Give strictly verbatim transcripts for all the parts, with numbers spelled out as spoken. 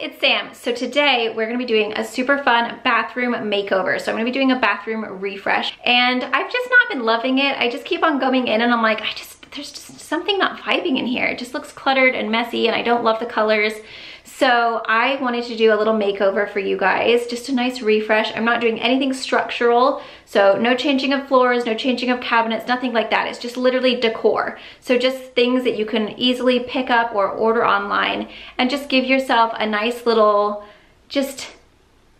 It's Sam. So today we're gonna be doing a super fun bathroom makeover. So I'm gonna be doing a bathroom refresh, and I've just not been loving it. I just keep on going in and I'm like, I just, there's just something not vibing in here. It just looks cluttered and messy and I don't love the colors. So I wanted to do a little makeover for you guys, just a nice refresh. I'm not doing anything structural, so no changing of floors, no changing of cabinets, nothing like that. It's just literally decor. So just things that you can easily pick up or order online and just give yourself a nice little just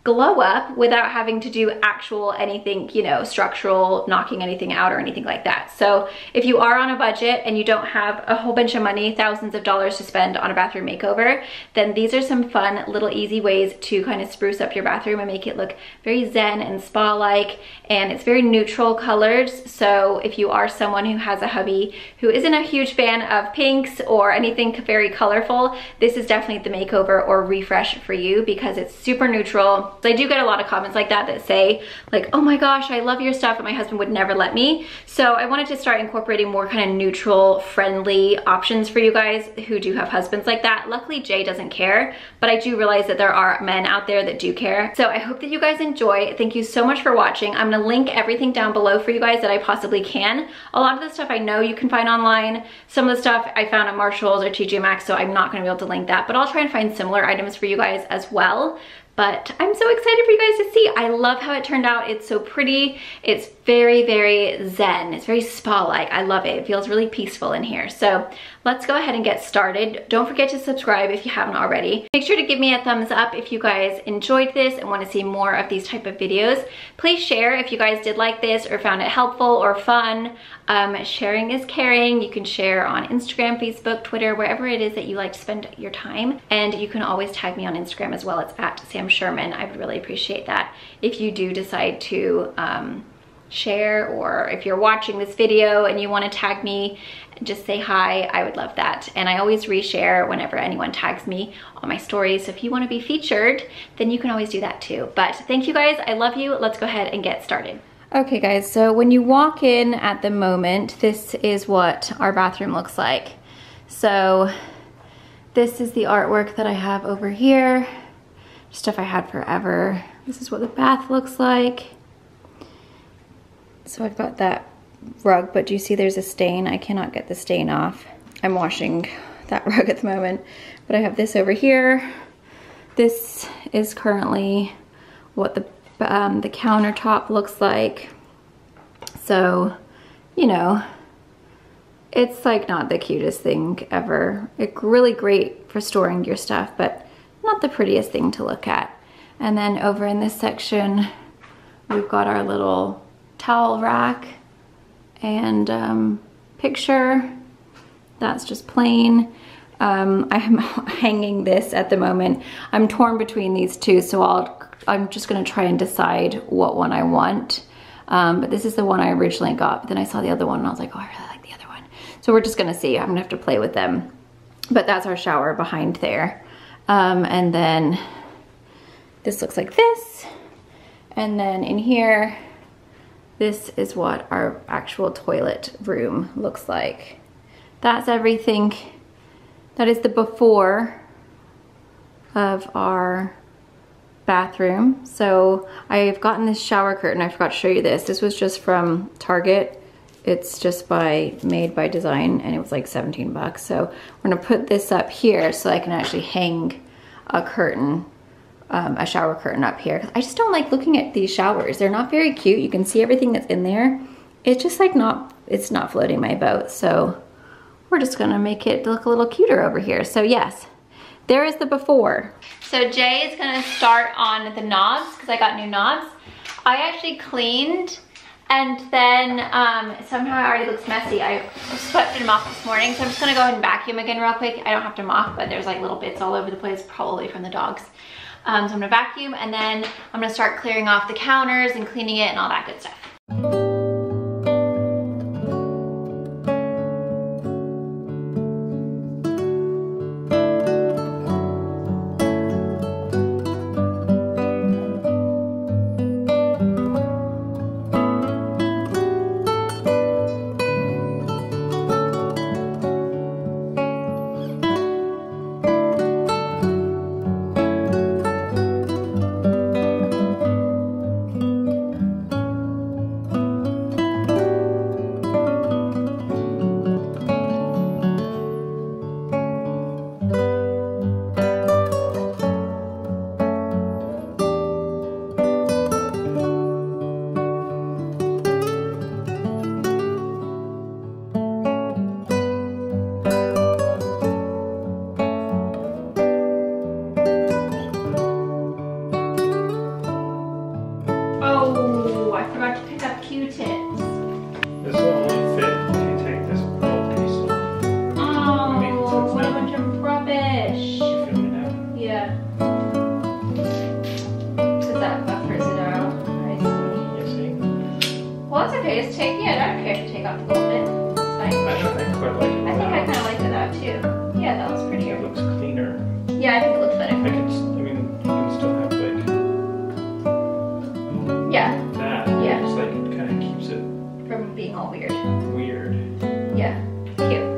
glow up without having to do actual anything, you know, structural, knocking anything out or anything like that. So if you are on a budget and you don't have a whole bunch of money, thousands of dollars to spend on a bathroom makeover, then these are some fun little easy ways to kind of spruce up your bathroom and make it look very zen and spa-like. And it's very neutral colors. So if you are someone who has a hubby who isn't a huge fan of pinks or anything very colorful, this is definitely the makeover or refresh for you because it's super neutral. So I do get a lot of comments like that that say like, oh my gosh, I love your stuff, but my husband would never let me. So I wanted to start incorporating more kind of neutral, friendly options for you guys who do have husbands like that. Luckily, Jay doesn't care, but I do realize that there are men out there that do care. So I hope that you guys enjoy. Thank you so much for watching. I'm gonna link everything down below for you guys that I possibly can. A lot of the stuff I know you can find online. Some of the stuff I found at Marshalls or T J Maxx, so I'm not gonna be able to link that, but I'll try and find similar items for you guys as well. But I'm so excited for you guys to see. I love how it turned out. It's so pretty. It's very, very zen. It's very spa-like. I love it. It feels really peaceful in here. So let's go ahead and get started. Don't forget to subscribe if you haven't already. Make sure to give me a thumbs up if you guys enjoyed this and want to see more of these type of videos. Please share if you guys did like this or found it helpful or fun. Um, sharing is caring. You can share on Instagram, Facebook, Twitter, wherever it is that you like to spend your time. And you can always tag me on Instagram as well. It's at Sam Sherman. I would really appreciate that if you do decide to um, share, or if you're watching this video and you want to tag me, just say hi. I would love that. And I always reshare whenever anyone tags me on my stories. So if you want to be featured, then you can always do that too. But thank you guys. I love you. Let's go ahead and get started. Okay guys, so when you walk in at the moment, this is what our bathroom looks like. So this is the artwork that I have over here. Stuff I had forever. This is what the bath looks like. So I've got that rug, but do you see there's a stain? I cannot get the stain off. I'm washing that rug at the moment, but I have this over here. This is currently what the, um, the countertop looks like. So, you know, it's like not the cutest thing ever. It's really great for storing your stuff, but not the prettiest thing to look at. And then over in this section, we've got our little towel rack and um, picture. That's just plain. Um, I'm hanging this at the moment. I'm torn between these two, so I'll, I'm just gonna try and decide what one I want. Um, but this is the one I originally got, but then I saw the other one and I was like, oh, I really like the other one. So we're just gonna see. I'm gonna have to play with them. But that's our shower behind there. Um, and then this looks like this. And then in here, this is what our actual toilet room looks like. That's everything. That is the before of our bathroom. So I've gotten this shower curtain. I forgot to show you this. This was just from Target. It's just by Made by Design, and it was like seventeen bucks. So we're gonna put this up here so I can actually hang a curtain, um, a shower curtain up here. I just don't like looking at these showers. They're not very cute. You can see everything that's in there. It's just like not, it's not floating my boat. So we're just gonna make it look a little cuter over here. So yes, there is the before. So Jay is gonna start on the knobs because I got new knobs. I actually cleaned and then um, somehow it already looks messy. I swept them off this morning, so I'm just gonna go ahead and vacuum again real quick. I don't have to mop, but there's like little bits all over the place, probably from the dogs. Um, so I'm gonna vacuum, and then I'm gonna start clearing off the counters and cleaning it and all that good stuff. Just take, yeah, I don't care if you take off the gold bit. It's nice. I don't think I quite like it. I think I kind of liked it out too. Yeah, that was prettier. It looks cleaner. Yeah, I think it looks better. I could, I mean, you can still have like... Yeah. That. Yeah. Just like it kind of keeps it... From being all weird. Weird. Yeah. Cute.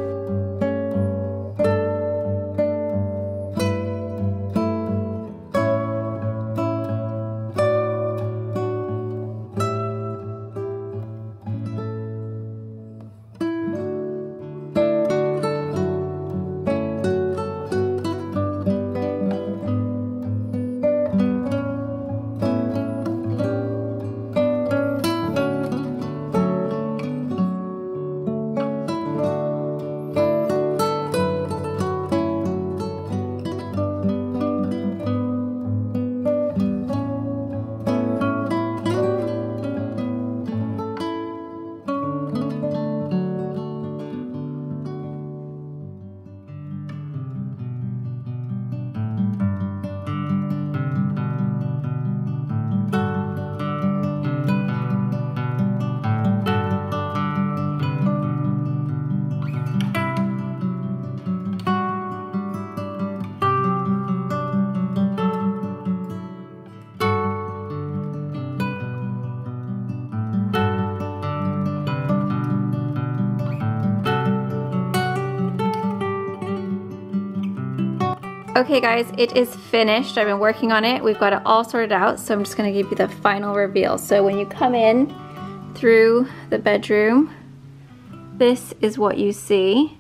Okay guys, it is finished. I've been working on it. We've got it all sorted out, so I'm just gonna give you the final reveal. So when you come in through the bedroom, this is what you see.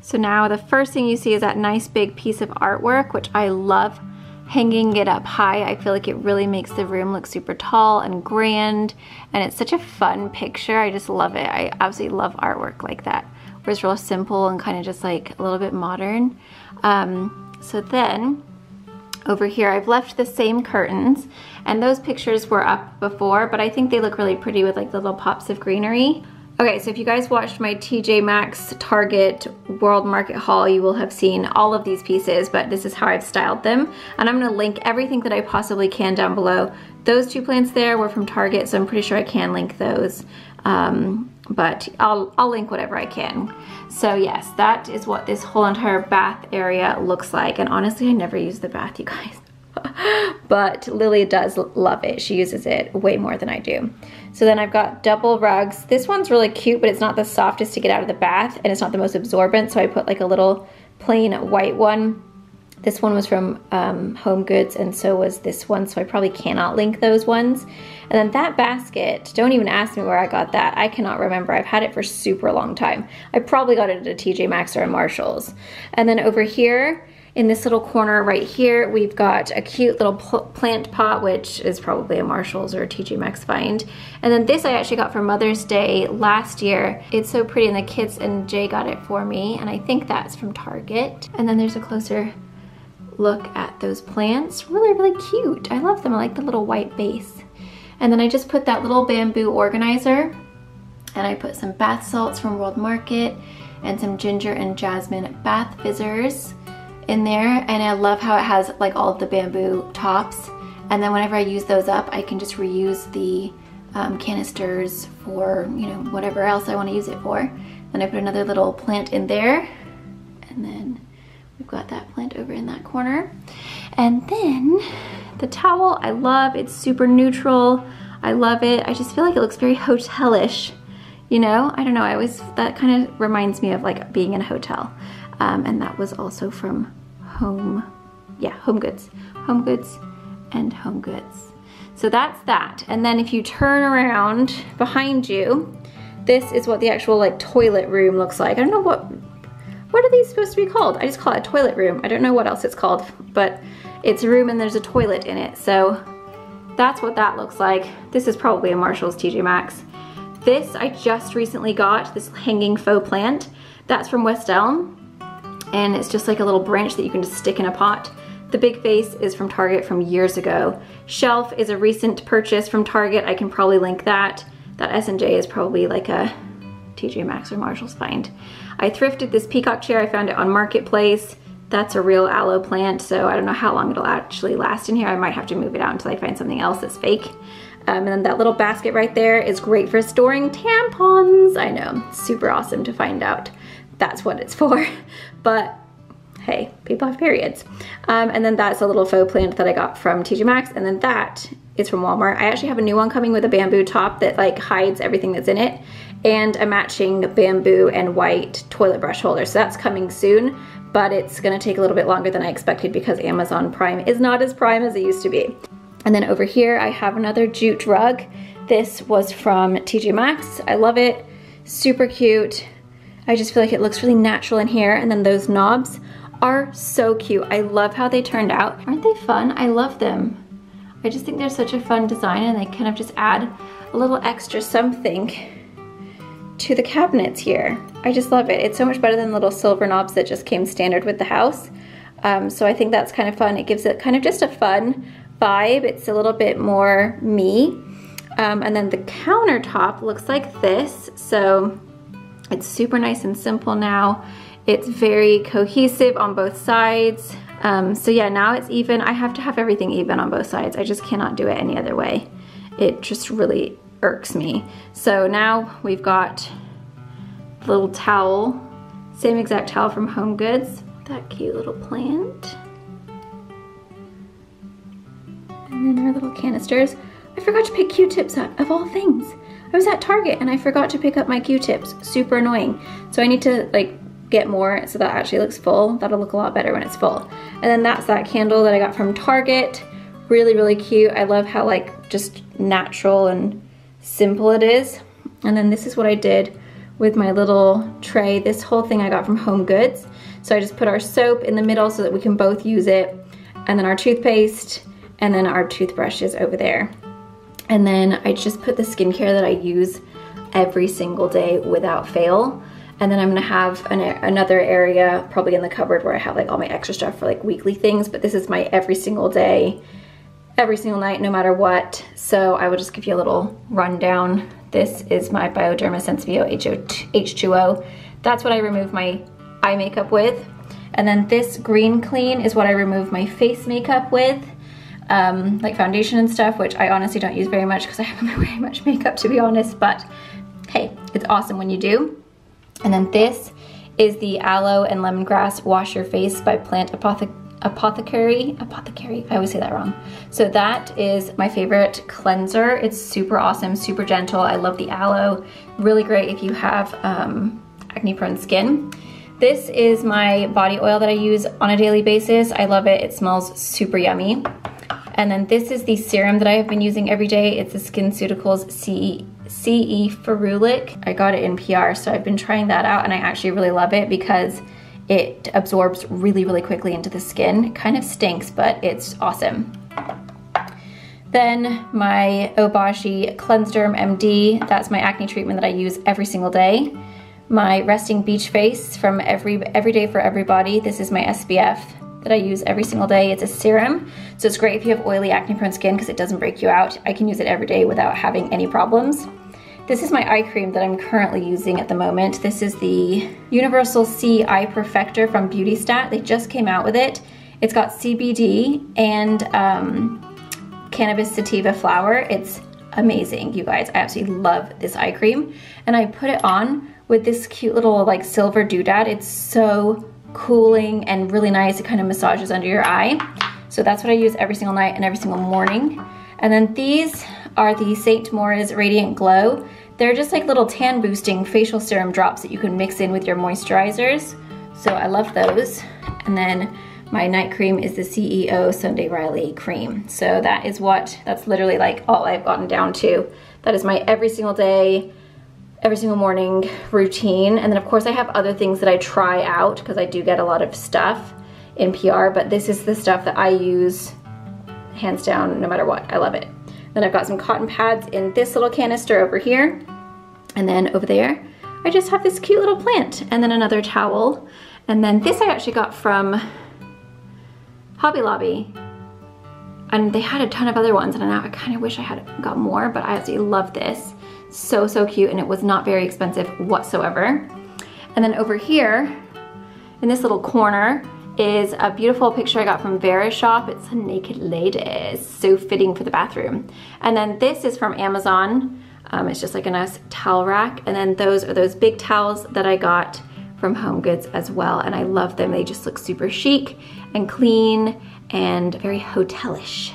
So now the first thing you see is that nice big piece of artwork, which I love hanging it up high. I feel like it really makes the room look super tall and grand, and it's such a fun picture. I just love it. I absolutely love artwork like that, where it's real simple and kind of just like a little bit modern. Um, So then, over here, I've left the same curtains, and those pictures were up before, but I think they look really pretty with like the little pops of greenery. Okay, so if you guys watched my T J Maxx, Target, World Market haul, you will have seen all of these pieces, but this is how I've styled them. And I'm gonna link everything that I possibly can down below. Those two plants there were from Target, so I'm pretty sure I can link those. Um, but I'll, I'll link whatever I can. So yes, that is what this whole entire bath area looks like. And honestly, I never use the bath, you guys. But Lily does love it. She uses it way more than I do. So then I've got double rugs. This one's really cute, but it's not the softest to get out of the bath, and it's not the most absorbent, so I put like a little plain white one. This one was from um, Home Goods, and so was this one, so I probably cannot link those ones. And then that basket, don't even ask me where I got that. I cannot remember. I've had it for super long time. I probably got it at a T J Maxx or a Marshall's. And then over here, in this little corner right here, we've got a cute little plant pot, which is probably a Marshall's or a T J Maxx find. And then this I actually got for Mother's Day last year. It's so pretty, and the kids and Jay got it for me, and I think that's from Target. And then there's a closer look at those plants. Really, really cute. I love them. I like the little white base. And then I just put that little bamboo organizer, and I put some bath salts from World Market and some ginger and jasmine bath fizzers in there. And I love how it has like all of the bamboo tops, and then whenever I use those up, I can just reuse the um, canisters for, you know, whatever else I want to use it for. Then I put another little plant in there, and then we've got that plant over in that corner. And then the towel, I love. It's super neutral. I love it. I just feel like it looks very hotelish, you know? I don't know, I always, that kind of reminds me of like being in a hotel. Um, and that was also from Home, yeah, Home Goods. Home Goods and Home Goods. So that's that. And then if you turn around behind you, this is what the actual like toilet room looks like. I don't know what, what are these supposed to be called? I just call it a toilet room. I don't know what else it's called, but it's a room and there's a toilet in it. So that's what that looks like. This is probably a Marshall's, T J Maxx. This I just recently got, this hanging faux plant. That's from West Elm. And it's just like a little branch that you can just stick in a pot. The big vase is from Target from years ago. Shelf is a recent purchase from Target. I can probably link that. That S and J is probably like a T J Maxx or Marshall's find. I thrifted this peacock chair. I found it on Marketplace. That's a real aloe plant, so I don't know how long it'll actually last in here. I might have to move it out until I find something else that's fake. Um, and then that little basket right there is great for storing tampons. I know, super awesome to find out that's what it's for. But hey, people have periods. Um, and then that's a little faux plant that I got from T J Maxx. And then that is from Walmart. I actually have a new one coming with a bamboo top that like hides everything that's in it, and a matching bamboo and white toilet brush holder. So that's coming soon, but it's gonna take a little bit longer than I expected because Amazon Prime is not as prime as it used to be. And then over here, I have another jute rug. This was from T J Maxx. I love it, super cute. I just feel like it looks really natural in here. And then those knobs are so cute. I love how they turned out. Aren't they fun? I love them. I just think they're such a fun design, and they kind of just add a little extra something to the cabinets here. I just love it. It's so much better than little silver knobs that just came standard with the house. Um, so I think that's kind of fun. It gives it kind of just a fun vibe. It's a little bit more me. Um, and then the countertop looks like this. So it's super nice and simple now. It's very cohesive on both sides. Um, so yeah, now it's even. I have to have everything even on both sides. I just cannot do it any other way. It just really irks me. So now we've got the little towel, same exact towel from HomeGoods. That cute little plant. And then our little canisters. I forgot to pick Q-tips up, of all things. I was at Target and I forgot to pick up my Q-tips. Super annoying. So I need to like get more so that actually looks full. That'll look a lot better when it's full. And then that's that candle that I got from Target. Really, really cute. I love how like just natural and simple it is. And then this is what I did with my little tray. This whole thing I got from HomeGoods. So I just put our soap in the middle so that we can both use it, and then our toothpaste, and then our toothbrushes over there. And then I just put the skincare that I use every single day without fail. And then I'm gonna have an, another area probably in the cupboard where I have like all my extra stuff for like weekly things, but this is my every single day, every single night, no matter what. So I will just give you a little rundown. This is my Bioderma Sensibio H two O. That's what I remove my eye makeup with. And then this Green Clean is what I remove my face makeup with, um, like foundation and stuff, which I honestly don't use very much because I haven't been wearing much makeup, to be honest, but hey, it's awesome when you do. And then this is the Aloe and Lemongrass Wash Your Face by Plant Apothe Apothecary. Apothecary, I always say that wrong. So that is my favorite cleanser. It's super awesome, super gentle. I love the aloe. Really great if you have um, acne-prone skin. This is my body oil that I use on a daily basis. I love it. It smells super yummy. And then this is the serum that I have been using every day. It's the Skinceuticals C E Ferulic. I got it in P R, so I've been trying that out, and I actually really love it because it absorbs really, really quickly into the skin. It kind of stinks, but it's awesome. Then my Obagi Clenziderm M D. That's my acne treatment that I use every single day. My Resting Beach Face from Every, Every Day for Everybody. This is my S P F that I use every single day. It's a serum, so it's great if you have oily, acne-prone skin because it doesn't break you out. I can use it every day without having any problems. This is my eye cream that I'm currently using at the moment. This is the Universal C Eye Perfector from Beautystat. They just came out with it. It's got C B D and um, cannabis sativa flower. It's amazing, you guys. I absolutely love this eye cream. And I put it on with this cute little like silver doodad. It's so cooling and really nice. It kind of massages under your eye. So that's what I use every single night and every single morning. And then these are the Saint Tropez Radiant Glow. They're just like little tan boosting facial serum drops that you can mix in with your moisturizers. So I love those. And then my night cream is the C E O Sunday Riley cream. So that is what, that's literally like all I've gotten down to. That is my every single day, every single morning routine. And then of course I have other things that I try out because I do get a lot of stuff in P R, but this is the stuff that I use hands down no matter what. I love it. Then I've got some cotton pads in this little canister over here. And then over there, I just have this cute little plant and then another towel. And then this I actually got from Hobby Lobby. And they had a ton of other ones, and I kind of wish I had got more, but I absolutely love this. So, so cute, and it was not very expensive whatsoever. And then over here, in this little corner, is a beautiful picture I got from Vera's shop. It's a naked lady. It's so fitting for the bathroom. And then this is from Amazon. Um, it's just like a nice towel rack. And then those are those big towels that I got from HomeGoods as well. And I love them. They just look super chic and clean and very hotelish.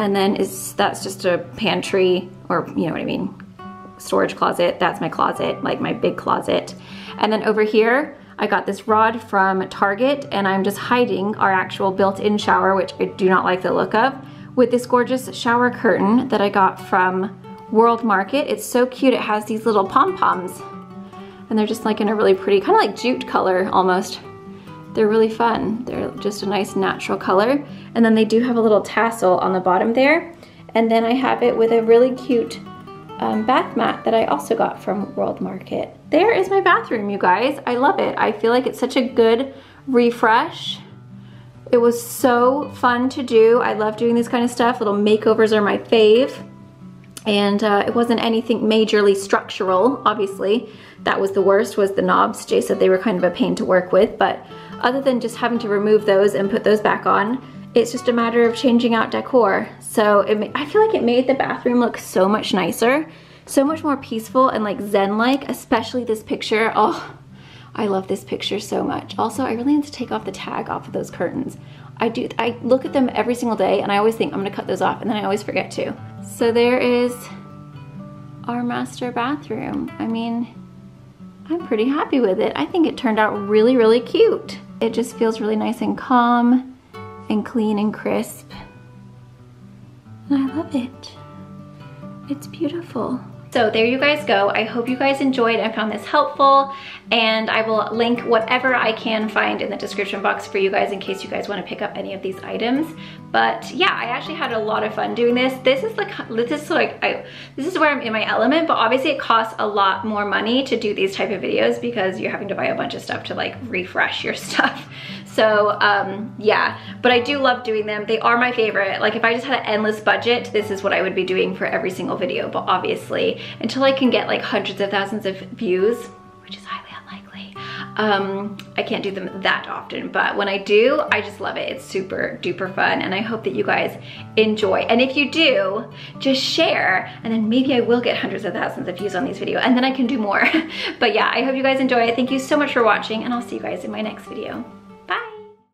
And then is that's just a pantry, or you know what I mean, storage closet. That's my closet, like my big closet. And then over here, I got this rod from Target, and I'm just hiding our actual built-in shower, which I do not like the look of, with this gorgeous shower curtain that I got from World Market. It's so cute. It has these little pom-poms, and they're just like in a really pretty, kind of like jute color almost. They're really fun. They're just a nice natural color. And then they do have a little tassel on the bottom there. And then I have it with a really cute Um, bath mat that I also got from World Market. There is my bathroom, you guys. I love it. I feel like it's such a good refresh. It was so fun to do. I love doing this kind of stuff. Little makeovers are my fave. And uh, it wasn't anything majorly structural, obviously. That was the worst, was the knobs. Jay said they were kind of a pain to work with, but other than just having to remove those and put those back on, it's just a matter of changing out decor. So it, I feel like it made the bathroom look so much nicer, so much more peaceful and like zen-like, especially this picture. Oh, I love this picture so much. Also, I really need to take off the tag off of those curtains. I do, I look at them every single day and I always think I'm gonna cut those off, and then I always forget to. So there is our master bathroom. I mean, I'm pretty happy with it. I think it turned out really, really cute. It just feels really nice and calm and clean and crisp, and I love it. It's beautiful. So there you guys go. I hope you guys enjoyed and found this helpful, and I will link whatever I can find in the description box for you guys in case you guys want to pick up any of these items. But yeah, I actually had a lot of fun doing this. This is like, this is like, I, this is where I'm in my element, but obviously it costs a lot more money to do these type of videos because you're having to buy a bunch of stuff to like refresh your stuff. So um, yeah, but I do love doing them. They are my favorite. Like if I just had an endless budget, this is what I would be doing for every single video. But obviously, until I can get like hundreds of thousands of views, which is highly unlikely, um, I can't do them that often. But when I do, I just love it. It's super duper fun, and I hope that you guys enjoy. And if you do, just share, and then maybe I will get hundreds of thousands of views on these videos, and then I can do more. But yeah, I hope you guys enjoy it. Thank you so much for watching, and I'll see you guys in my next video.